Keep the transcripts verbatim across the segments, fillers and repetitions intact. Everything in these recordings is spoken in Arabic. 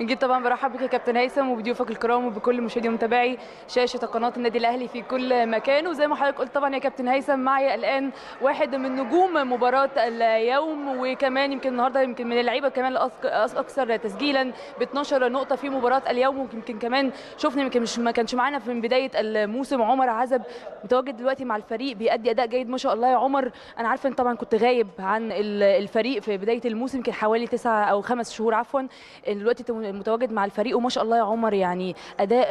نجيب طبعا برحب بك يا كابتن هيثم وبضيوفك الكرام وبكل مشاهدي ومتابعي شاشه قناه النادي الاهلي في كل مكان. وزي ما حضرتك قلت طبعا يا كابتن هيثم، معي الان واحد من نجوم مباراه اليوم، وكمان يمكن النهارده يمكن من اللعيبه كمان الاكثر تسجيلا ب اتناشر نقطه في مباراه اليوم. ويمكن كمان شفنا يمكن مش ما كانش معانا من بدايه الموسم عمر عزب متواجد دلوقتي مع الفريق بيأدي اداء جيد ما شاء الله. يا عمر، انا عارفه ان طبعا كنت غايب عن الفريق في بدايه الموسم، كان حوالي تسعة او خمس شهور عفوا، دلوقتي متواجد مع الفريق وما شاء الله يا عمر يعني اداء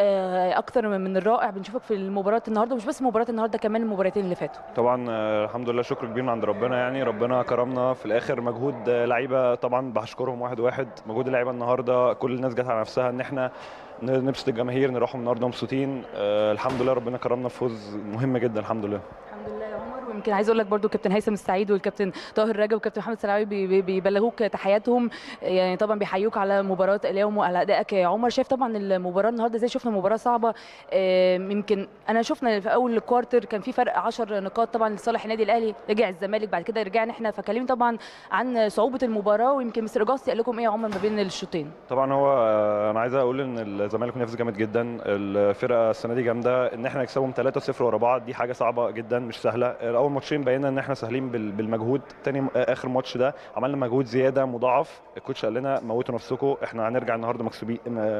اكتر من الرائع بنشوفك في المباراه النهارده، مش بس مباراه النهارده كمان المباراتين اللي فاتوا. طبعا الحمد لله شكر كبير من عند ربنا، يعني ربنا كرمنا في الاخر. مجهود لعيبه طبعا بشكرهم واحد واحد، مجهود اللعيبه النهارده كل الناس جت على نفسها ان احنا نبسط الجماهير، نروحوا النهارده مبسوطين. الحمد لله ربنا كرمنا في فوز مهم جدا الحمد لله. الحمد لله يا عمر. ويمكن عايز اقول لك برده كابتن هيثم السعيد والكابتن طاهر رجب والكابتن محمد سلعوي بيبلغوك تحياتهم، يعني طبعا بيحيوك على مباراه اليوم وعلى ادائك يا عمر. شايف طبعا المباراه النهارده زي شفنا مباراه صعبه، يمكن انا شفنا في اول الكوارتر كان في فرق عشر نقاط طبعا لصالح النادي الاهلي، رجع الزمالك بعد كده رجعنا احنا، فكلمني طبعا عن صعوبه المباراه ويمكن مستر جاسي قال لكم ايه يا عمر ما بين الشوطين. طبعا هو انا عايز اقول ان الزمالك منافس جامد جدا، الفرقه السنه دي جامده، ان احنا نكسبهم ثلاثة صفر ورا بعض دي حاجه صعبه جدا مش سهله. اول ماتشين بينا ان احنا سهلين بالمجهود، تاني اخر ماتش ده عملنا مجهود زياده مضاعف، الكوتش قال لنا موتوا نفسكم، احنا هنرجع النهارده مكسوبين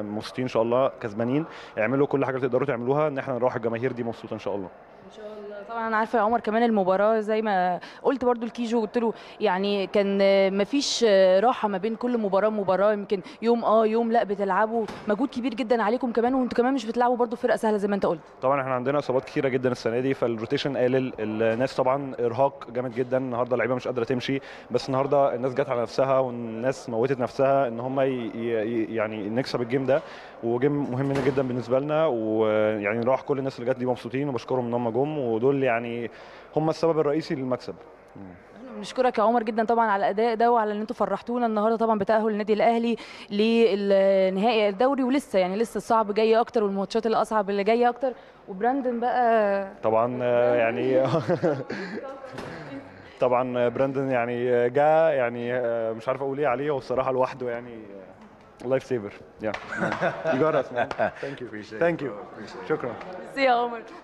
مبسوطين ان شاء الله كسبانين، اعملوا كل حاجه تقدروا تعملوها ان احنا نروح الجماهير دي مبسوطه ان شاء الله. ان شاء الله. طبعا انا عارفه يا عمر كمان المباراه زي ما قلت برده الكيجو قلت له يعني كان مفيش راحه ما بين كل مباراه مباراه، يمكن يوم اه يوم لا، بتلعبوا مجهود كبير جدا عليكم كمان، وانتوا كمان مش بتلعبوا برده فرقه سهله زي ما انت قلت. طبعا احنا عندنا اصابات كثيره جدا السنه دي، فالروتيشن قلل، الناس طبعا ارهاق جامد جدا النهارده، اللعيبه مش قادره تمشي، بس النهارده الناس جت على نفسها والناس موتت نفسها ان هم يعني نكسب الجيم ده، وجيم مهم جدا بالنسبه لنا، ويعني نروح كل الناس اللي جت دي مبسوطين وبشكرهم ان هم جم، ودول يعني هم السبب الرئيسي للمكسب. بنشكرك يا عمر جدا طبعا على الاداء ده وعلى ان انتوا فرحتونا النهارده طبعا بتاهل النادي الاهلي للنهائي الدوري، ولسه يعني لسه الصعب جاي اكتر والماتشات الاصعب اللي جايه اكتر. وبراندن بقى طبعا يعني طبعا براندن يعني جاء يعني مش عارف اقول ايه عليه، هو الصراحه لوحده يعني لايف سيفر. يا يو جوت اس مان. ثانك يو ثانك يو شكرا. سي يا عمر.